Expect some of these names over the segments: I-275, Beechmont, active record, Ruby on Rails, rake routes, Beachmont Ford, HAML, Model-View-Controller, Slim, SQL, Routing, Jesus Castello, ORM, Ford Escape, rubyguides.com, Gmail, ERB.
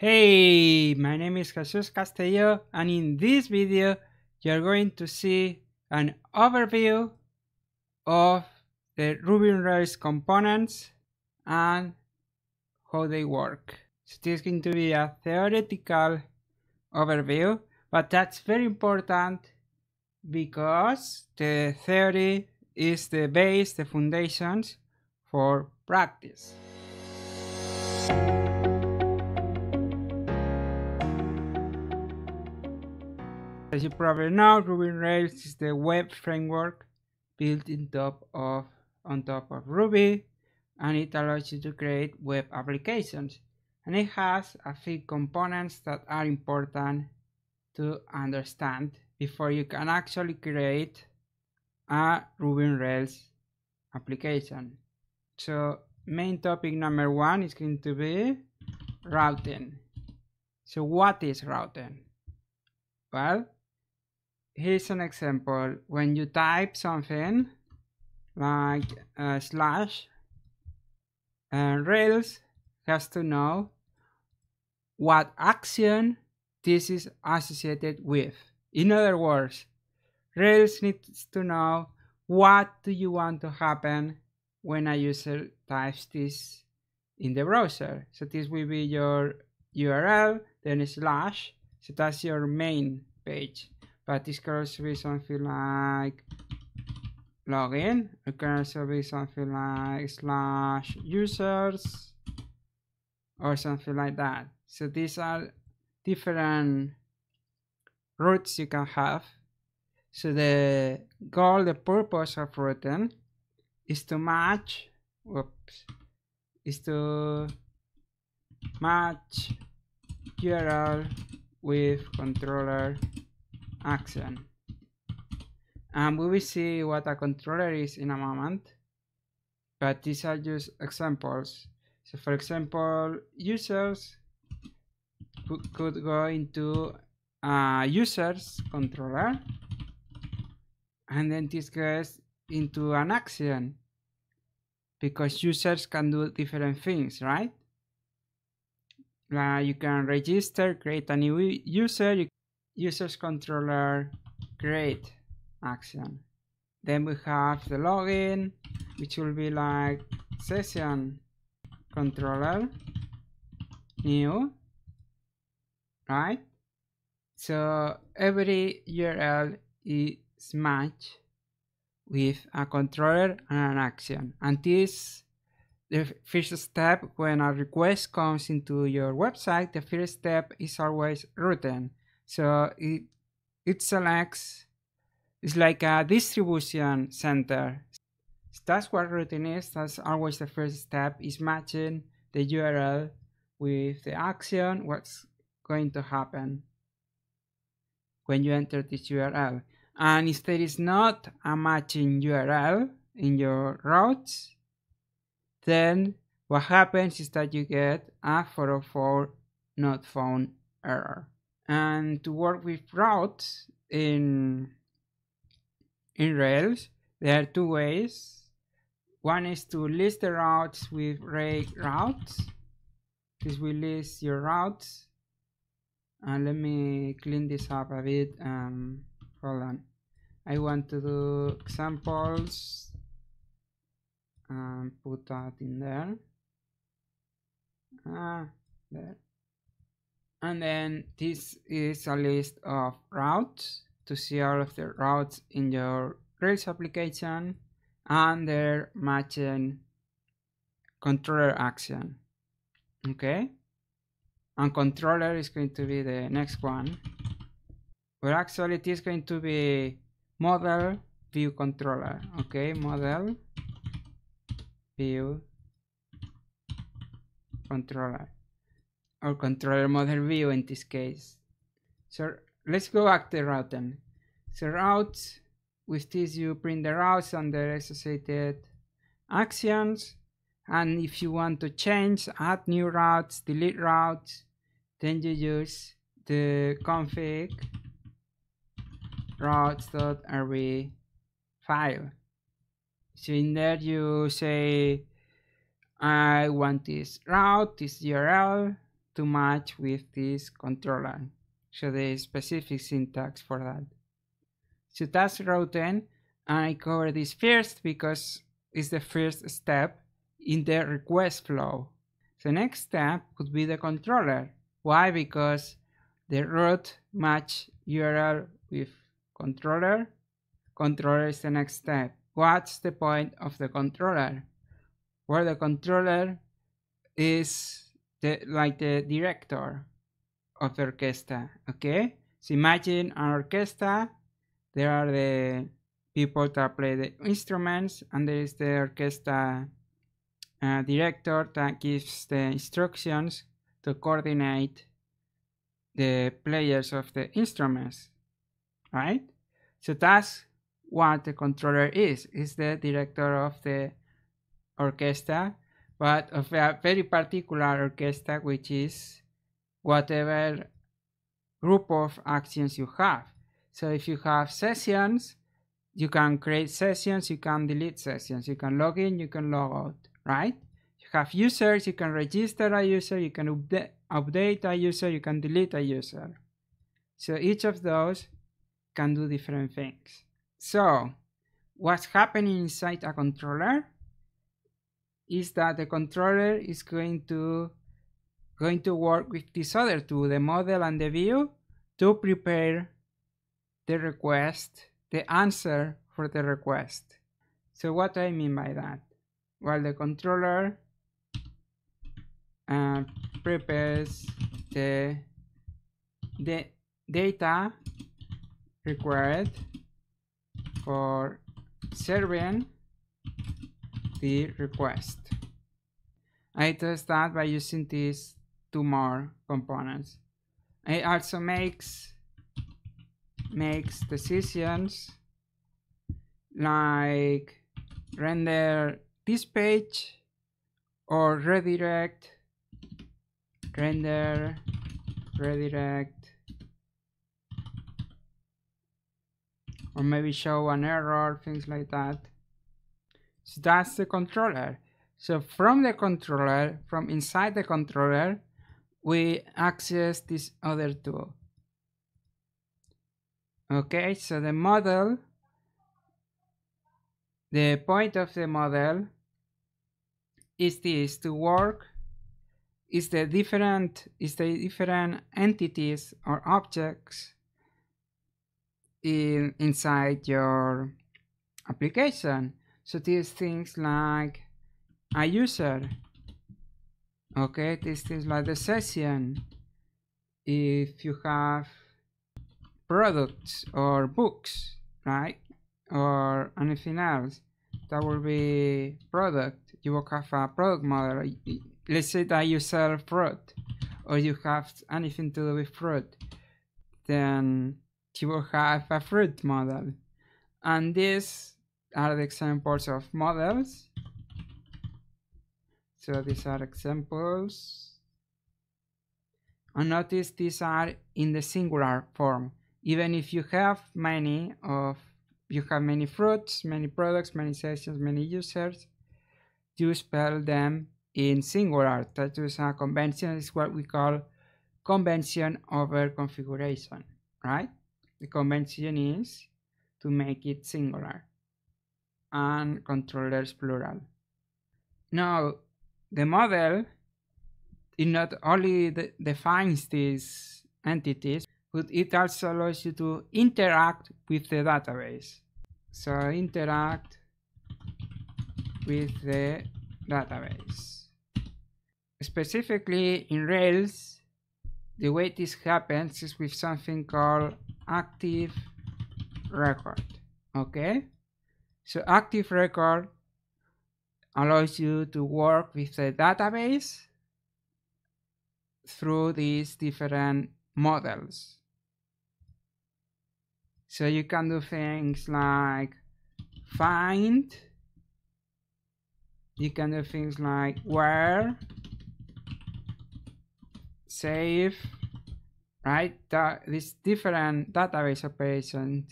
Hey, my name is Jesus Castello, and in this video you're going to see an overview of the Ruby on Rails components and how they work. So this is going to be a theoretical overview, but that's very important because the theory is the base, the foundations for practice. As you probably know, Ruby on Rails is the web framework built on top of Ruby, and it allows you to create web applications. And it has a few components that are important to understand before you can actually create a Ruby on Rails application. So main topic number one is going to be routing. So what is routing? Well, here's an example. When you type something like slash, Rails has to know what action this is associated with. In other words, Rails needs to know what do you want to happen when a user types this in the browser. So this will be your URL, then slash. So that's your main page. But this could also be something like login. It can also be something like slash users or something like that. So these are different routes you can have. So the goal, the purpose of routing is to match, URL with controller action. And we will see what a controller is in a moment, but these are just examples. So for example, users could go into a users controller, and then this goes into an action, because users can do different things, right? You can register, create a new user, users controller, create action. Then we have the login, which will be like session controller, new, right? So every URL is matched with a controller and an action. And this, the first step when a request comes into your website, the first step is always routing. So it selects, it's like a distribution center. So that's what routing is. That's always the first step, is matching the URL with the action, what's going to happen when you enter this URL. And if there is not a matching URL in your routes, then what happens is that you get a 404 not found error. And to work with routes in Rails, there are two ways. One is to list the routes with rake routes. This will list your routes. And let me clean this up a bit. Hold on. I want to do examples. And put that in there. There. And then this is a list of routes to see all of the routes in your Rails application and their matching controller action. Okay. And controller is going to be the next one. Well, actually, it is going to be Model-View-Controller. Okay, Model-View-Controller, or controller model view in this case. So let's go back to routing. So routes, with this you print the routes and their associated actions, and if you want to change, add new routes, delete routes, then you use the config routes.rb file. So in there you say, I want this route, this URL to match with this controller. So the specific syntax for that. So that's Routing. I cover this first because it's the first step in the request flow. The next step could be the controller. Why? Because the route match URL with controller. Controller is the next step. What's the point of the controller? Well, the controller is like the director of the orchestra, okay? So imagine an orchestra. There are the people that play the instruments, and there is the orchestra director that gives the instructions to coordinate the players of the instruments, right? So that's what the controller is the director of the orchestra, but of a very particular orchestra, which is whatever group of actions you have. So if you have sessions, you can create sessions, you can delete sessions, you can log in, you can log out, right? You have users, you can register a user, you can update a user, you can delete a user. So each of those can do different things. So what's happening inside a controller is that the controller is going to work with these other two, the model and the view, to prepare the request, the answer for the request. So what do I mean by that? Well, the controller prepares the data required for serving the request. I test that by using these two more components. It also makes decisions like render this page or redirect, or maybe show an error, things like that. So that's the controller. So from the controller, from inside the controller, we access this other tool. Okay, so the model, the point of the model is this, to work, is the different entities or objects inside your application. So these things like a user, okay, these things like the session, if you have products or books, right, or anything else, that will be product. You will have a product model. Let's say that you sell fruit, or you have anything to do with fruit, then you will have a fruit model. And these are the examples of models. So these are examples, and notice these are in the singular form. Even if you have many fruits, many products, many sessions, many users, you spell them in singular. That is a convention. It's what we call convention over configuration, right? The convention is to make it singular and controllers plural. Now, the model, it not only defines these entities, but it also allows you to interact with the database. So interact with the database. Specifically in Rails, the way this happens is with something called active record, okay? So active record allows you to work with the database through these different models. So you can do things like find, you can do things like where, save, right? These different database operations.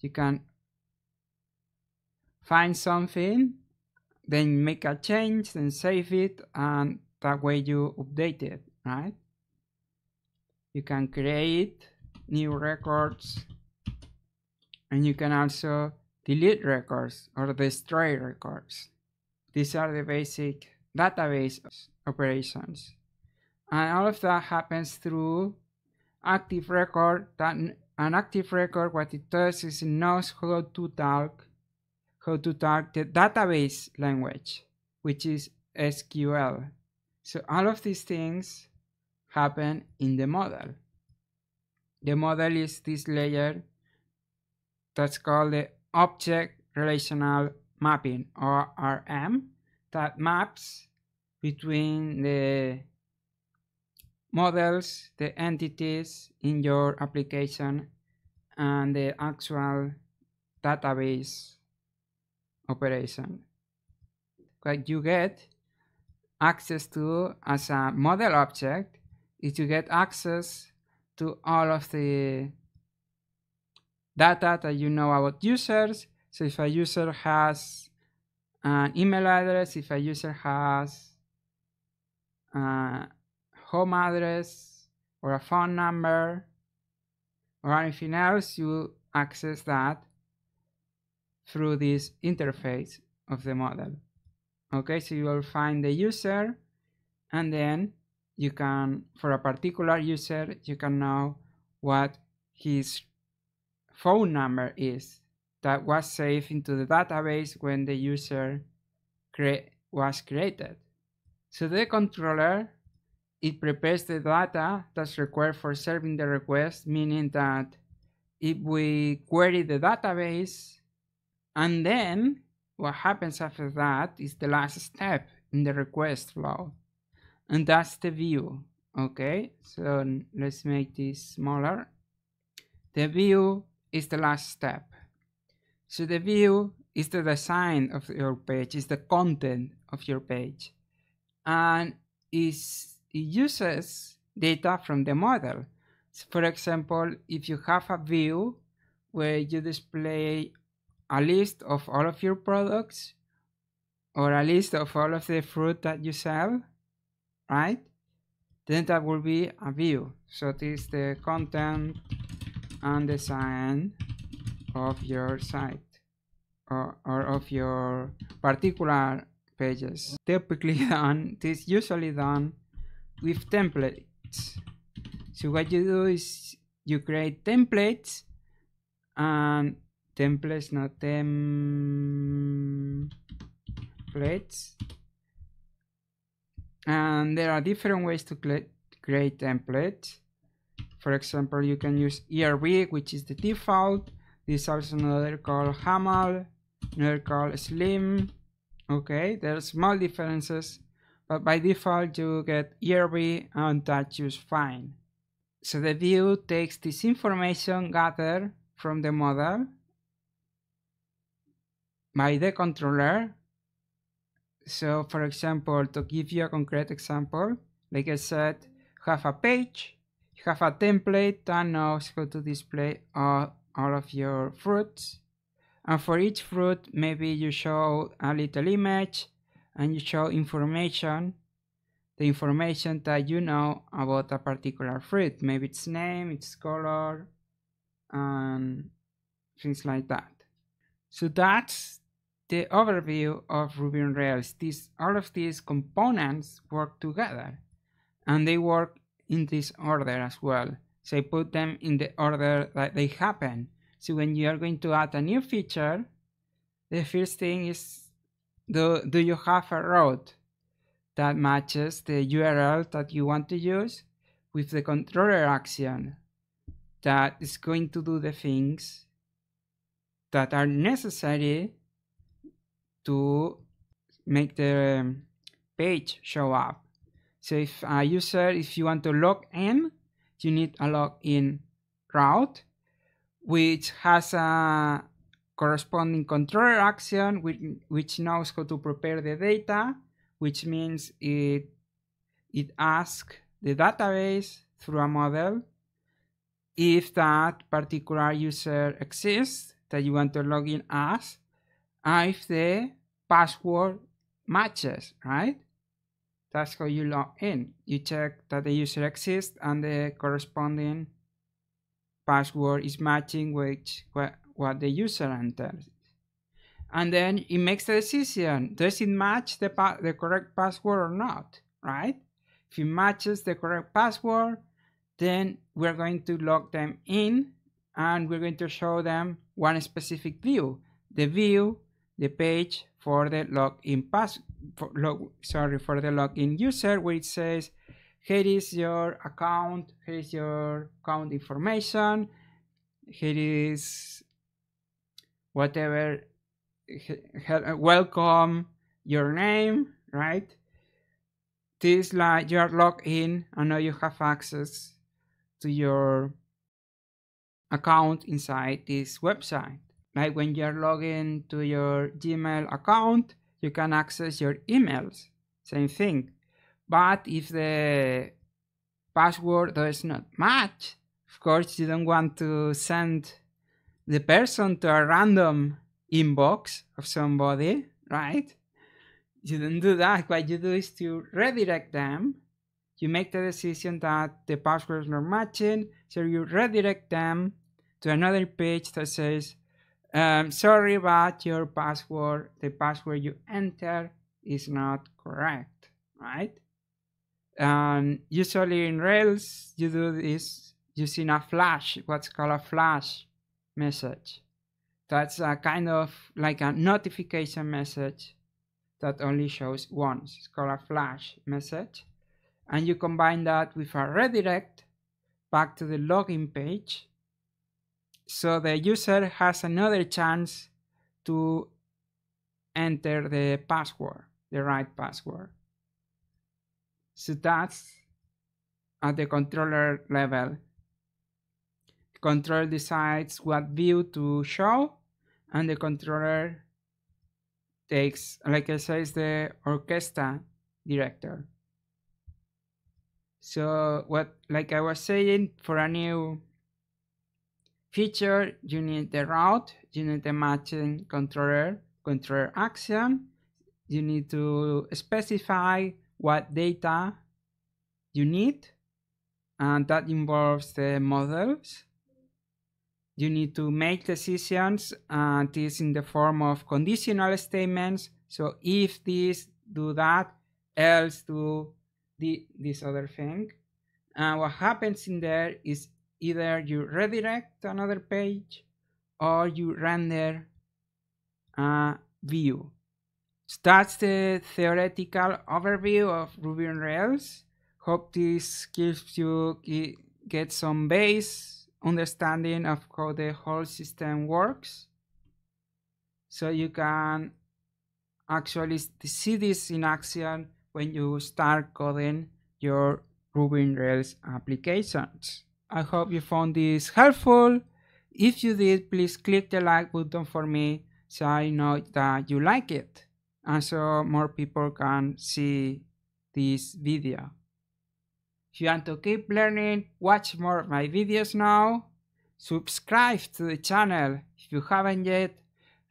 You can find something, then make a change, then save it, and that way you update it, right? you can create new records, and you can also delete records or destroy records. These are the basic database operations. And all of that happens through active record. An active record, what it does is it knows how to talk the database language, which is SQL. So all of these things happen in the model. The model is this layer that's called the object relational mapping, ORM, that maps between the models, the entities in your application, and the actual database operation. What you get access to as a model object is you get access to all of the data that you know about users. So if a user has an email address, if a user has a home address or a phone number or anything else, you access that through this interface of the model. Okay, so you will find the user, and then you can, for a particular user, you can know what his phone number is that was saved into the database when the user was created. So the controller, it prepares the data that's required for serving the request, meaning that if we query the database, and then what happens after that is the last step in the request flow, and that's the view. Okay, so let's make this smaller. The view is the last step. So the view is the design of your page, is the content of your page, and it uses data from the model. So for example, if you have a view where you display a list of all of your products or a list of all of the fruit that you sell, right? Then that will be a view. So it is the content and design of your site or of your particular pages. This is usually done with templates. So what you do is you create templates, and templates, and there are different ways to create templates. For example, you can use ERB, which is the default. There's also another called HAML, another called Slim. Okay, there are small differences, but by default you get ERB, and that's just fine. So the view takes this information gathered from the model by the controller. So for example, to give you a concrete example, like I said, have a page, you have a template that knows how to display all of your fruits, and for each fruit maybe you show a little image and you show information, the information that you know about a particular fruit, maybe its name, its color, and things like that. So that's the overview of Ruby on Rails. All of these components work together, and they work in this order as well. So I put them in the order that they happen. So when you are going to add a new feature, the first thing is, do you have a route that matches the URL that you want to use with the controller action that is going to do the things that are necessary to make the page show up. So if you want to log in, you need a login route, which has a corresponding controller action, which knows how to prepare the data, which means it asks the database through a model if that particular user exists that you want to log in as, and if the password matches, right? That's how you log in. You check that the user exists and the corresponding password is matching with what the user enters. And then it makes the decision. Does it match the correct password or not, right? If it matches the correct password, then we're going to log them in and we're going to show them one specific view, the page for the login for the login user, where it says, here is your account, here is your account information, here is whatever, welcome, your name, right? This, like, you are logged in and now you have access to your account inside this website. Like when you're logged in to your Gmail account, you can access your emails, same thing. But if the password does not match, of course you don't want to send the person to a random inbox of somebody, right? You don't do that. What you do is to redirect them. You make the decision that the password is not matching, so you redirect them to another page that says, sorry, but your password, the password you enter is not correct, right? And usually in Rails, you do this using a flash, what's called a flash message. That's a kind of like a notification message that only shows once. It's called a flash message. And you combine that with a redirect back to the login page, so the user has another chance to enter the password, the right password. So that's at the controller level. The controller decides what view to show, and the controller takes, like I said, is the orchestra director. So what, like I was saying, for a new feature, you need the route, you need the matching controller, controller action, you need to specify what data you need, and that involves the models. You need to make decisions, and this in the form of conditional statements, so if this, do that, else do this other thing. And what happens in there is either you redirect another page or you render a view. So that's the theoretical overview of Ruby on Rails. Hope this gives you get some base understanding of how the whole system works, so you can actually see this in action when you start coding your Ruby on Rails applications. I hope you found this helpful. If you did, please click the like button for me so I know that you like it, and so more people can see this video. If you want to keep learning, watch more of my videos now, subscribe to the channel if you haven't yet,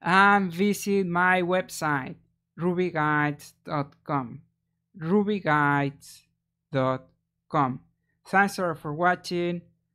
and visit my website, rubyguides.com. rubyguides.com. Thanks all for watching.